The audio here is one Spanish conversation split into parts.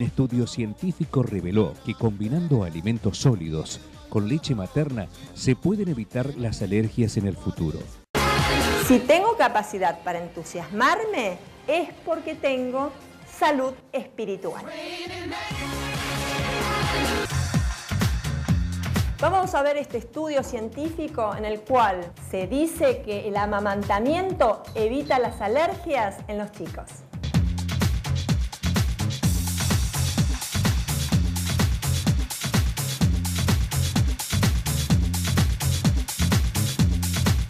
Un estudio científico reveló que combinando alimentos sólidos con leche materna se pueden evitar las alergias en el futuro. Si tengo capacidad para entusiasmarme es porque tengo salud espiritual. Vamos a ver este estudio científico en el cual se dice que el amamantamiento evita las alergias en los chicos.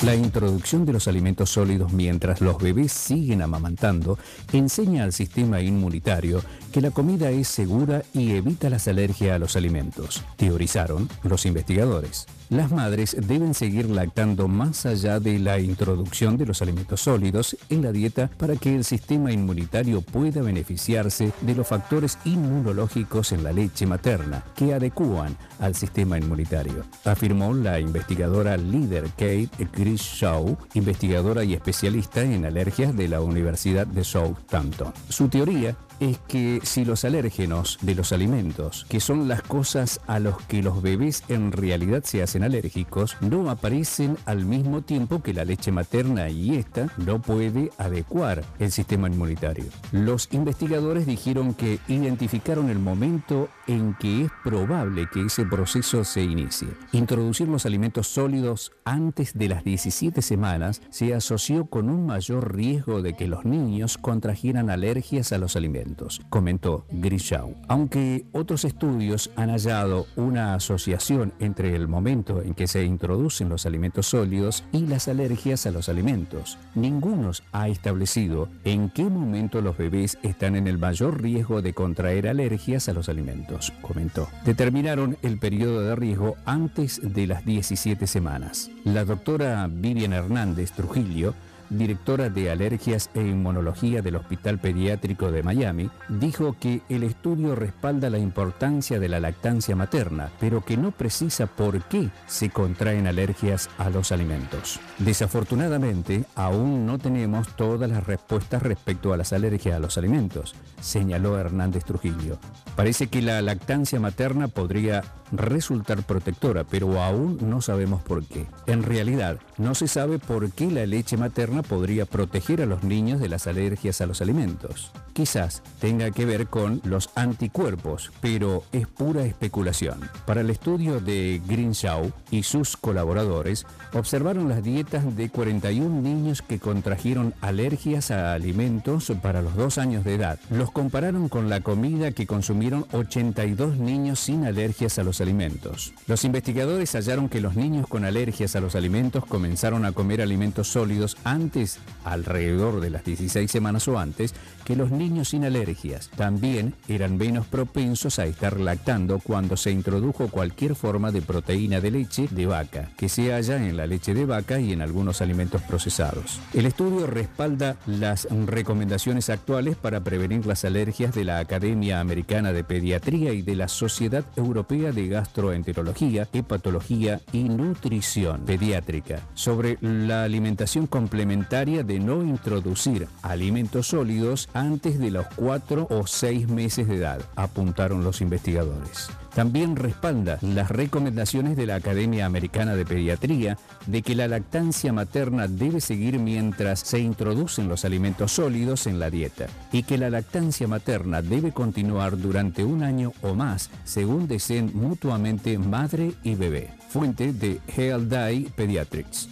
La introducción de los alimentos sólidos mientras los bebés siguen amamantando enseña al sistema inmunitario que la comida es segura y evita las alergias a los alimentos, teorizaron los investigadores. Las madres deben seguir lactando más allá de la introducción de los alimentos sólidos en la dieta para que el sistema inmunitario pueda beneficiarse de los factores inmunológicos en la leche materna que adecúan al sistema inmunitario, afirmó la investigadora líder Kate Greenshaw, investigadora y especialista en alergias de la Universidad de Southampton. Su teoría es que si los alérgenos de los alimentos, que son las cosas a los que los bebés en realidad se hacen alérgicos, no aparecen al mismo tiempo que la leche materna y esta no puede adecuar el sistema inmunitario. Los investigadores dijeron que identificaron el momento en que es probable que ese proceso se inicie. Introducir los alimentos sólidos antes de las 17 semanas se asoció con un mayor riesgo de que los niños contrajeran alergias a los alimentos, comentó Greenshaw. Aunque otros estudios han hallado una asociación entre el momento en que se introducen los alimentos sólidos y las alergias a los alimentos, ninguno ha establecido en qué momento los bebés están en el mayor riesgo de contraer alergias a los alimentos, comentó. Determinaron el periodo de riesgo antes de las 17 semanas. La doctora Vivian Hernández Trujillo, directora de Alergias e Inmunología del Hospital Pediátrico de Miami, dijo que el estudio respalda la importancia de la lactancia materna, pero que no precisa por qué se contraen alergias a los alimentos. Desafortunadamente, aún no tenemos todas las respuestas respecto a las alergias a los alimentos, señaló Hernández Trujillo. Parece que la lactancia materna podría resultar protectora, pero aún no sabemos por qué. En realidad, no se sabe por qué la leche materna podría proteger a los niños de las alergias a los alimentos. Quizás tenga que ver con los anticuerpos, pero es pura especulación. Para el estudio de Greenshaw y sus colaboradores, observaron las dietas de 41 niños que contrajeron alergias a alimentos para los 2 años de edad. Los compararon con la comida que consumieron 82 niños sin alergias a los alimentos. Los investigadores hallaron que los niños con alergias a los alimentos comenzaron a comer alimentos sólidos antes, alrededor de las 16 semanas o antes, que los niños sin alergias. También eran menos propensos a estar lactando cuando se introdujo cualquier forma de proteína de leche de vaca, que se halla en la leche de vaca y en algunos alimentos procesados. El estudio respalda las recomendaciones actuales para prevenir las alergias de la Academia Americana de Pediatría y de la Sociedad Europea de Gastroenterología, Hepatología y Nutrición Pediátrica sobre la alimentación complementaria de no introducir alimentos sólidos antes de los 4 o 6 meses de edad, apuntaron los investigadores. También respalda las recomendaciones de la Academia Americana de Pediatría de que la lactancia materna debe seguir mientras se introducen los alimentos sólidos en la dieta y que la lactancia materna debe continuar durante 1 año o más, según deseen mutuamente madre y bebé. Fuente de HealthDay Pediatrics.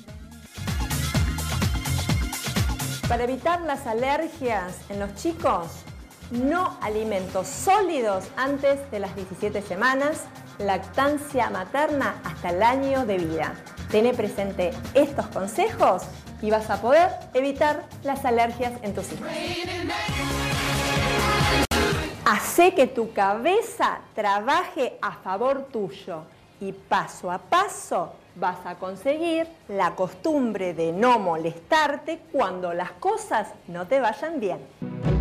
Para evitar las alergias en los chicos, no alimentos sólidos antes de las 17 semanas, lactancia materna hasta el año de vida. Tené presente estos consejos y vas a poder evitar las alergias en tus hijos. Hacé que tu cabeza trabaje a favor tuyo y paso a paso vas a conseguir la costumbre de no molestarte cuando las cosas no te vayan bien.